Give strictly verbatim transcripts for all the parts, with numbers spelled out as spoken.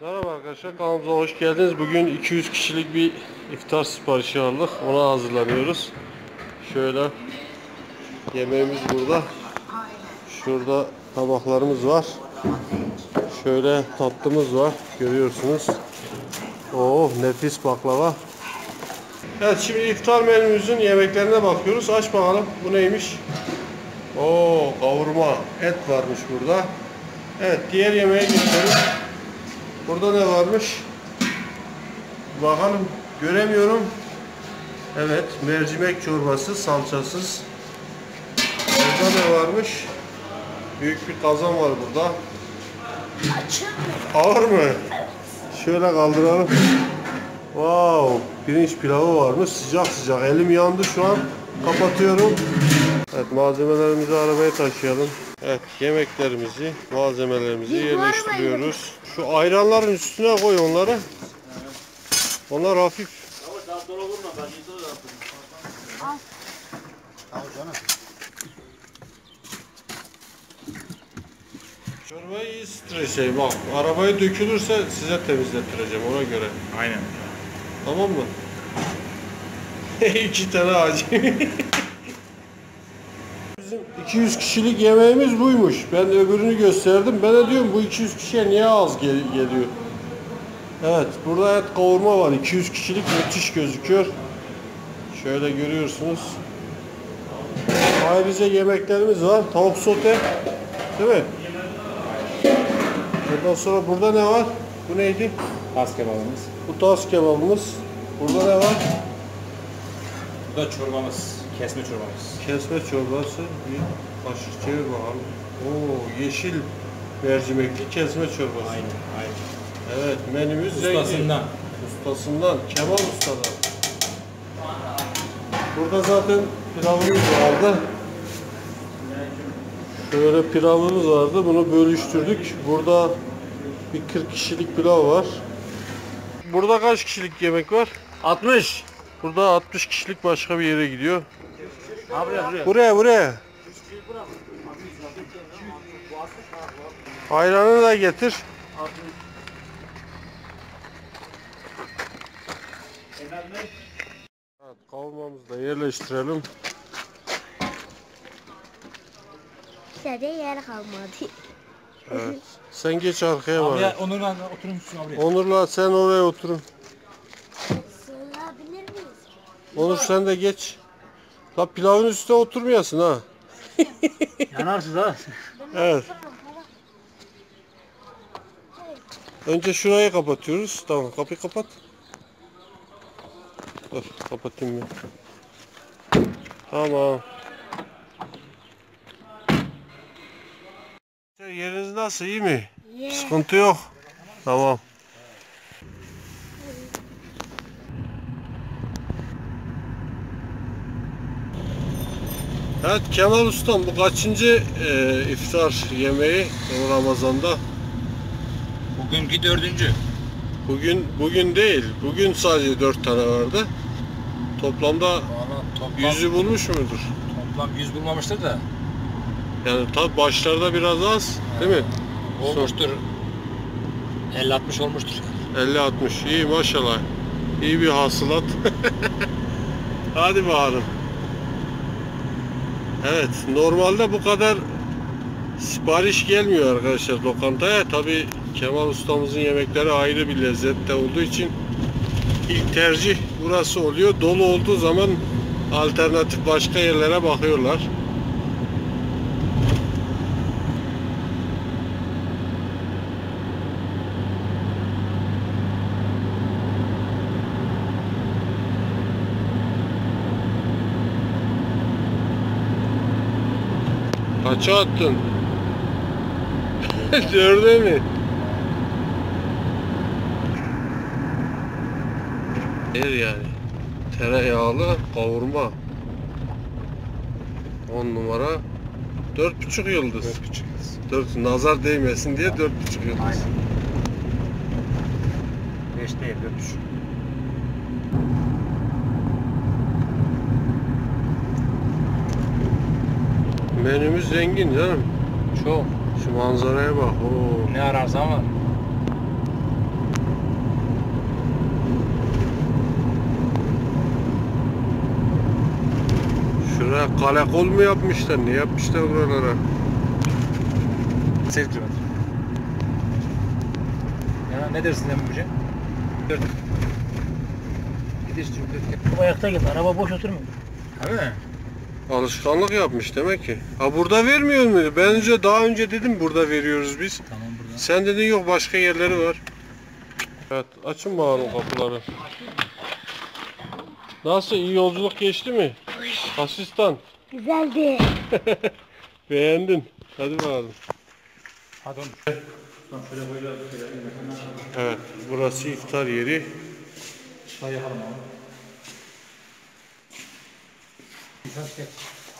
Merhaba arkadaşlar, kanalımıza hoş geldiniz. Bugün iki yüz kişilik bir iftar siparişi aldık. Ona hazırlanıyoruz. Şöyle yemeğimiz burada. Şurada tabaklarımız var. Şöyle tatlımız var. Görüyorsunuz. Oh, nefis baklava. Evet, şimdi iftar menümüzün yemeklerine bakıyoruz. Aç bakalım. Bu neymiş? Oo, kavurma. Et varmış burada. Evet, diğer yemeğe geçelim. Burada ne varmış? Bakalım, göremiyorum. Evet, mercimek çorbası, salçasız. Burada ne varmış? Büyük bir kazan var burada. Ağır mı? Şöyle kaldıralım. Wow, pirinç pilavı varmış. Sıcak sıcak. Elim yandı şu an. Kapatıyorum. Evet, malzemelerimizi arabaya taşıyalım. Evet, yemeklerimizi, malzemelerimizi yerleştiriyoruz. Şu ayranların üstüne koy onları. Onlar hafif. Çorbayı iyi streçe. Bak, arabayı dökülürse size temizlettireceğim ona göre. Aynen. Tamam mı? İki tane acı. Bizim iki yüz kişilik yemeğimiz buymuş. Ben öbürünü gösterdim. Ben de diyorum bu iki yüz kişiye niye az gel geliyor? Evet, burada et kavurma var. iki yüz kişilik müthiş gözüküyor. Şöyle görüyorsunuz. Ayrıca yemeklerimiz var. Tavuk sote. Değil mi? Ondan sonra burada ne var? Bu neydi? Tas kebabımız. Bu tas kebabımız. Burada ne var? Bu da çorbamız. Kesme çorbamız. Kesme çorbası. Bir kaşık çevir bakalım. Oo, yeşil mercimekli kesme çorbası. Aynen, aynen. Evet, menümüz zengin. Ustasından. Ustasından. Kemal ustadan. Burada zaten pilavımız vardı. Şöyle pilavımız vardı. Bunu bölüştürdük. Burada bir kırk kişilik pilav var. Burada kaç kişilik yemek var? altmış. Burada altmış kişilik başka bir yere gidiyor. Buraya buraya. Ayranı da getir. Evet, kavurmamızı da yerleştirelim. Sadece yer kalmadı. Evet. Sen geç arkaya bak. Abi Onur'la oturun şu abiye. Onur'la sen oraya oturun. Sığabilir miyiz? Onur sen de geç. La pilavın üstüne oturmayasın ha. Yanarsın ha. Evet. Önce şurayı kapatıyoruz. Tamam, kapıyı kapat. Dur, kapatayım ben. Tamam. Yeriniz nasıl, iyi mi? Yeah. Sıkıntı yok. Tamam. Evet Kemal ustam, bu kaçıncı e, iftar yemeği Ramazan'da? Bugünkü dördüncü. Bugün bugün değil. Bugün sadece dört tane vardı. Toplamda Vallahi toplam, yüzü bulmuş mudur? Toplam yüz bulmamıştır da. Yani tabi başlarda biraz az, değil mi? Olmuştur. elli altmış olmuştur. elli altmış. İyi maşallah. İyi bir hasılat. Hadi bakalım. Evet, normalde bu kadar sipariş gelmiyor arkadaşlar lokantaya. Tabi Kemal ustamızın yemekleri ayrı bir lezzette olduğu için ilk tercih burası oluyor. Dolu olduğu zaman alternatif başka yerlere bakıyorlar. Kaça attın? Dörde mi? Değil yani. Tereyağlı kavurma. on numara. Dört buçuk yıldız. Dört buçuk yıldız. Dört, nazar değmesin diye dört buçuk yıldız. Aynen. Beş değil, dört buçuk. Menümüz zengin canım. Çok. Şu manzaraya bak. Oo. Ne ararsan var. Karakol mu yapmışlar? Ne yapmışlar buralara? Sevk kilometre. Ya ne dersin Emre Hoca? Dört. Gidiş çünkü. Ayakta git. Araba boş oturmuyor. Öyle mi? Alışkanlık yapmış demek ki. Ha burada vermiyor muydu? Ben önce daha önce dedim burada veriyoruz biz. Tamam burada. Sen dedin yok başka yerleri var. Evet açın bakalım kapıları. Nasıl iyi yolculuk geçti mi? Asistan. Güzeldi. Beğendin. Hadi bakalım. Hadi. Evet burası iftar yeri.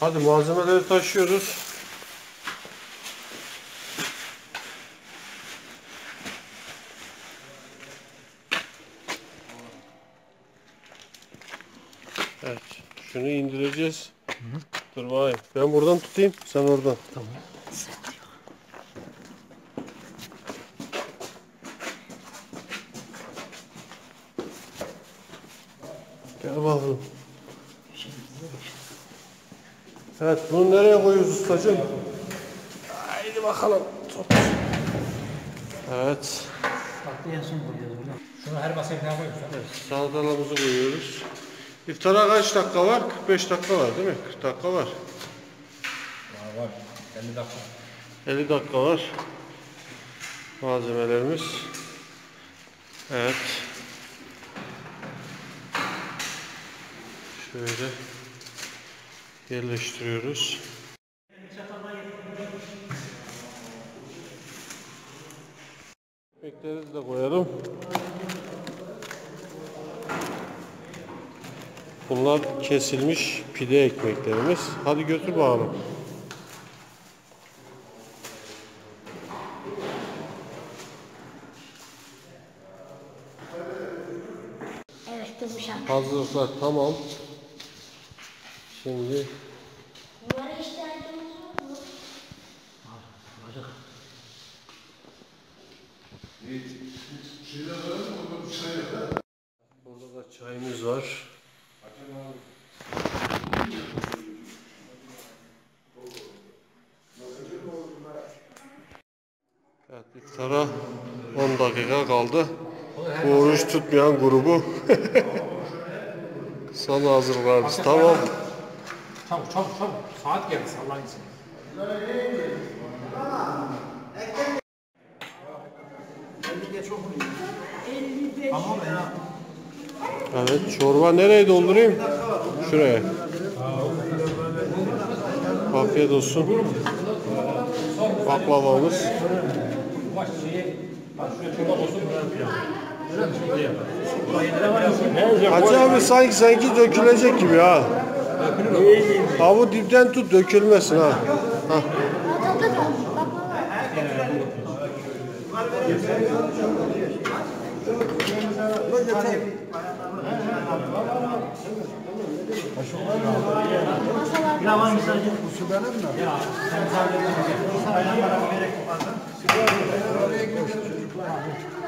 Hadi malzemeleri taşıyoruz. Evet, şunu indireceğiz. Hı hı. Dur bakayım. Ben buradan tutayım, sen oradan. Tamam. Gel bakalım. Evet, bunu nereye koyuyoruz ustacığım? Haydi bakalım. Evet. Farklı yasun koyuyoruz. Şunu her masaya ne koyuyoruz? Evet, salatalığımızı koyuyoruz. İftara kaç dakika var? kırk beş dakika var değil mi? kırk dakika var. Var var. elli dakika. elli dakika var. Malzemelerimiz. Evet. Şöyle yerleştiriyoruz. Ekmekleri de koyalım. Bunlar kesilmiş pide ekmeklerimiz. Hadi götür bakalım. Evet, bu hazırlıklar tamam. Şimdi burada da çayımız var. Evet, iftara on dakika kaldı. Bu oruç tutmayan grubu son hazırlarız. Tamam. Çabuk çabuk çabuk. Saat geldi Allah'ın izniyle. Evet, çorba nereye doldurayım? Şuraya. Afiyet olsun. Baklavamız. Hacı abi sanki sanki dökülecek gibi ha. Ha bu dipten tut dökülmesin ha. Ha.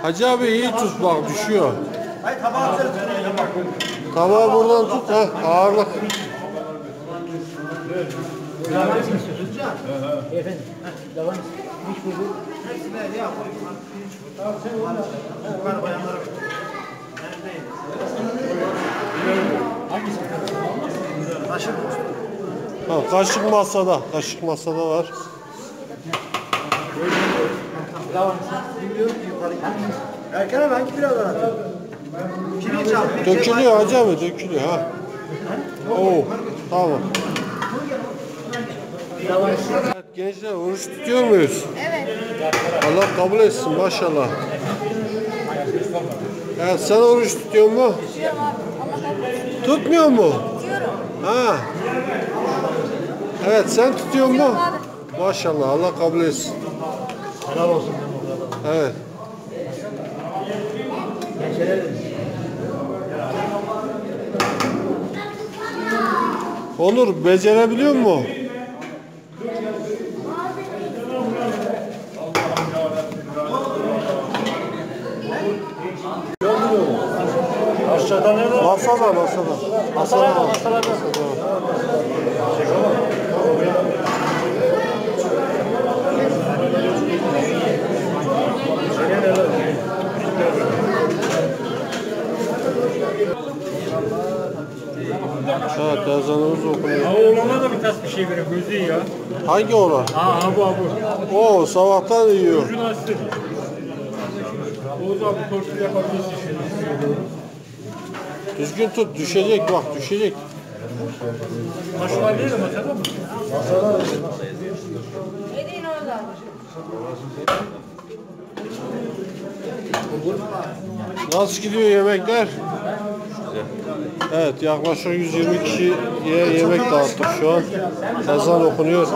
Hacı abi iyi tut bak düşüyor. Tabağı buradan tut ha ağırlık. Efendim. Devam. Ha, kaşık masada, kaşık masada var. Erken ben ki biraz daha. Dökülüyor hacı abi, dökülüyor ha. Oo, tamam. Evet, gençler oruç tutuyor muyuz? Evet. Allah kabul etsin maşallah. Evet, sen oruç tutuyor mu? Tutuyorum abi. Tutmuyor mu? Tutuyorum. Ha. Evet sen tutuyor mu? Maşallah Allah kabul etsin. Helal olsun. Evet. Onur becerebiliyor mu? Masada, masada. Masalarda, masalarda. Ha, derzanımız okunuyor. Ha, oğlana da bir tas bir şey veriyor, gözü iyi ya. Hangi oğlan? Ha, bu, bu. Oo, sabahtan yiyor. Gözün açtı. Oğuz abi, tortu yapabilirsin şimdi. Düzgün tut, düşecek bak, düşecek. Maşalar değil mi, masada mı? Maşalar değil mi? Edin orada. Nasıl gidiyor yemekler? Evet, yaklaşık yüz yirmi kişiye yemek dağıttık şu an. Ezan okunuyor.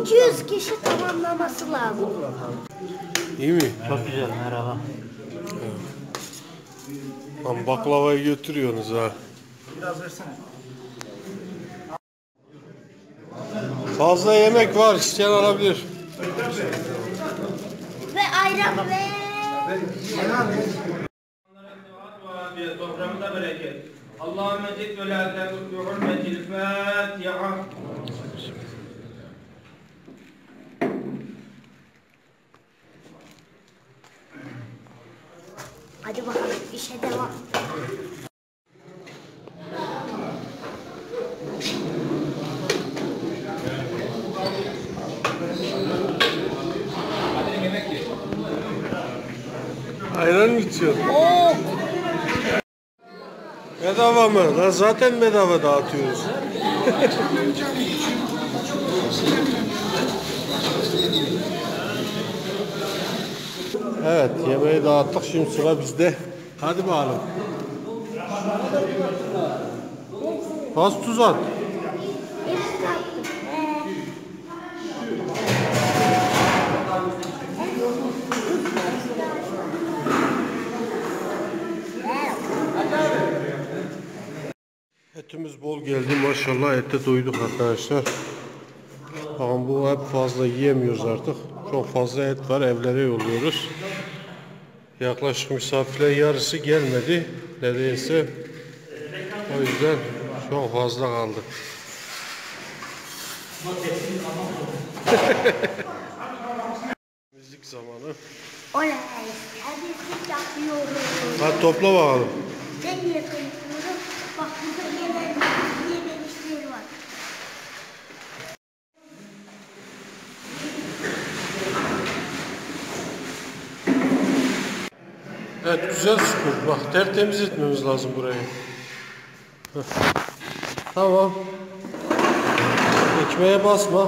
iki yüz kişi tamamlaması lazım. İyi mi? Çok güzel, merhaba. Evet. Lan baklavayı götürüyorsunuz ha. Biraz versene. Fazla yemek var, isteyen alabilir. Ve ayran ve... toprağında bereket. Allahümme zid ve la tezid bi hurmetil Fatiha. Hadi bakalım işe devam. Ayran mı içiyorsun? Bedava mı? Lan zaten bedava dağıtıyoruz. Evet, yemeği dağıttık. Şimdi sıra bizde. Hadi bakalım. Bas tuz at. Etimiz bol geldi, maşallah ette doyduk arkadaşlar. Ama bu hep fazla yiyemiyoruz artık. Çok fazla et var, evlere yolluyoruz. Yaklaşık misafirler yarısı gelmedi. Neredeyse. O yüzden çok fazla kaldı. Temizlik zamanı. Olay. Temizlik yapıyoruz. Hadi topla bakalım. Ben niye konuşuyorum? Bak burada yememişleri var. Evet, güzel süpür. Bak tertemiz etmemiz lazım burayı. Heh. Tamam. Ekmeğe basma.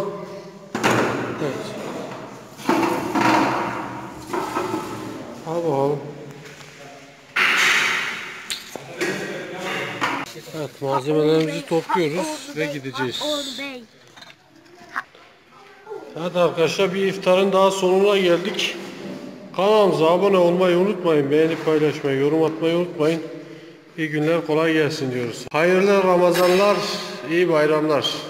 Evet. Al bakalım. Evet, malzemelerimizi topluyoruz ve gideceğiz. Evet arkadaşlar, bir iftarın daha sonuna geldik. Kanalımıza abone olmayı unutmayın. Beğenip paylaşmayı, yorum atmayı unutmayın. İyi günler, kolay gelsin diyoruz. Hayırlı Ramazanlar, iyi bayramlar.